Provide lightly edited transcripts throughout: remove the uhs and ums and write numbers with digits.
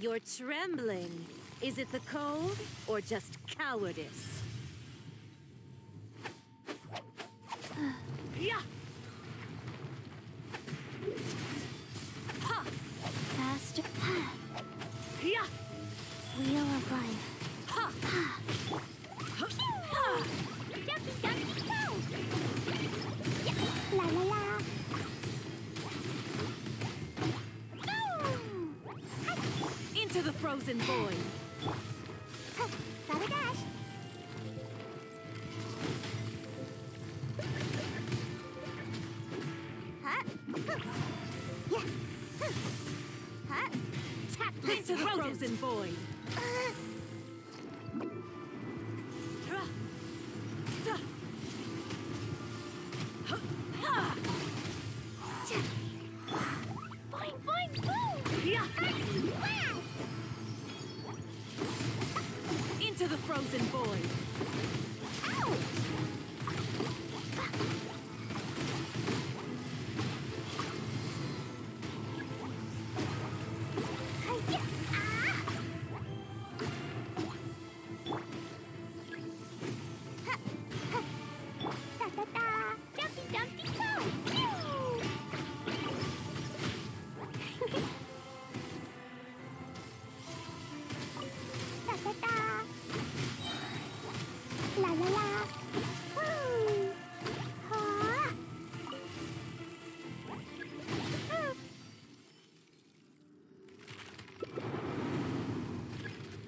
You're trembling. Is it the cold or just cowardice? Yeah. Ha. Faster. Ha. Yeah. Wheel of life. Ha. Ha. Ha. Ducky, ducky, go. Yeah. La la la. To the frozen void. Huh, got a dash. Huh? Yeah. Huh? Tap into the frozen void. Boing, boing, boing. Yeah. Wow. To the frozen void. Ow! Yeah. Ha, ha. Da da da. Dumpty Dumpty go! Da da da. La la la. Woo. Ah. Ah. Embrace your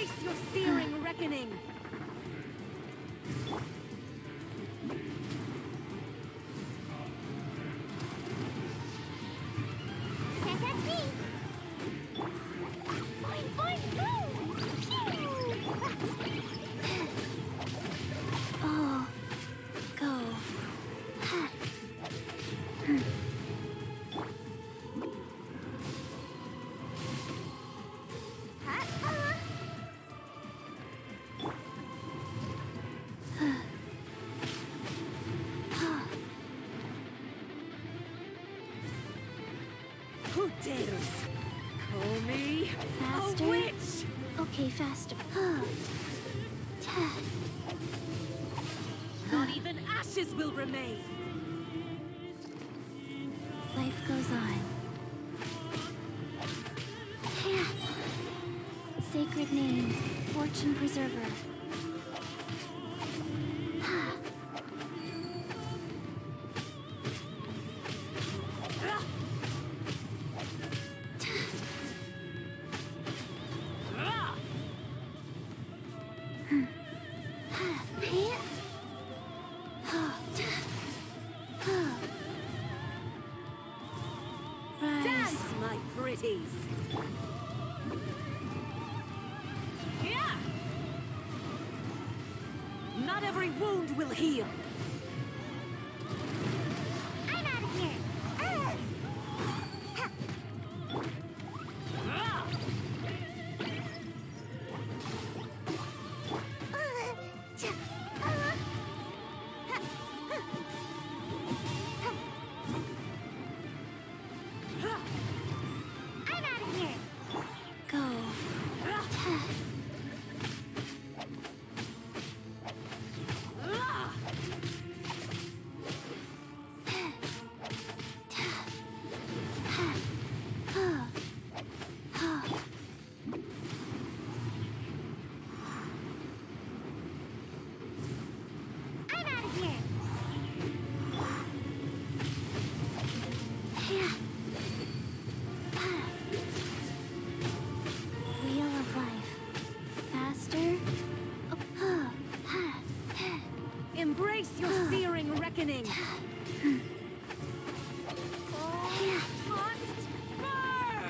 searing reckoning. Can't catch me. Boing, boing, boom. Oh, go. Ha. Who dares? Call me faster. A witch! Okay, faster. Not even ashes will remain. Life goes on. Yeah. Sacred name, fortune preserver. Dance, my pretties. Yeah. Not every wound will heal. I'm out of here. Embrace your searing reckoning. Oh, must burn!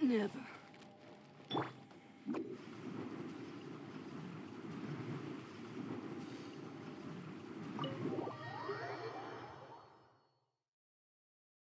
Never.